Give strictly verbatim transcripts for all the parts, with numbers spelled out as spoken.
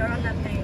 Thank you.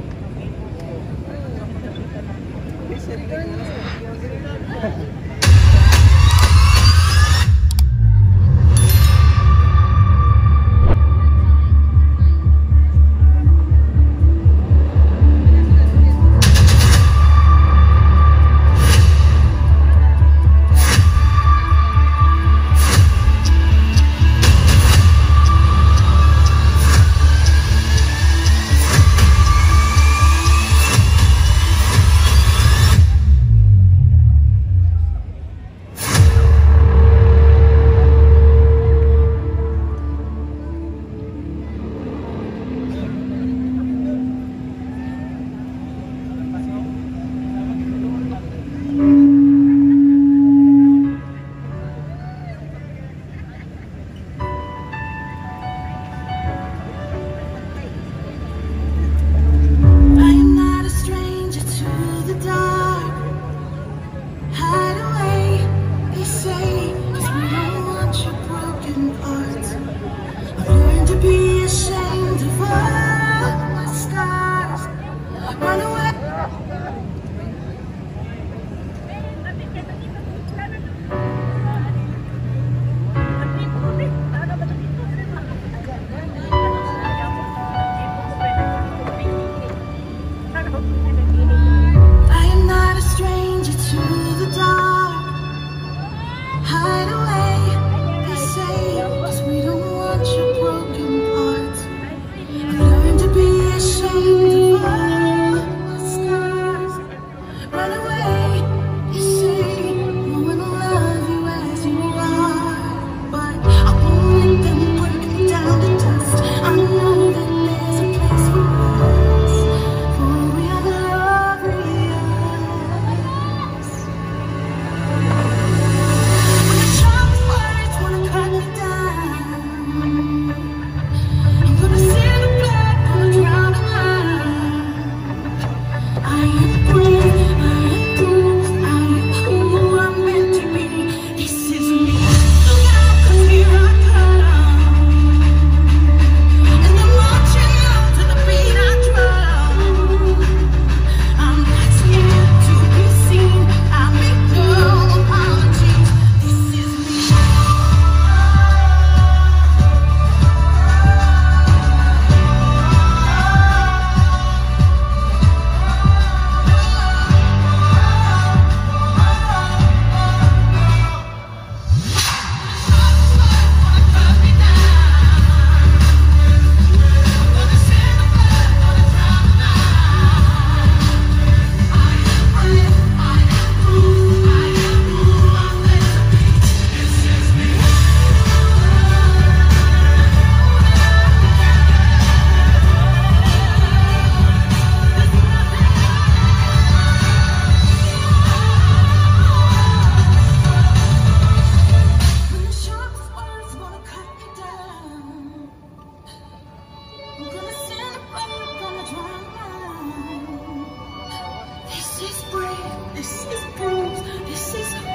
This is brave, this is bold, this is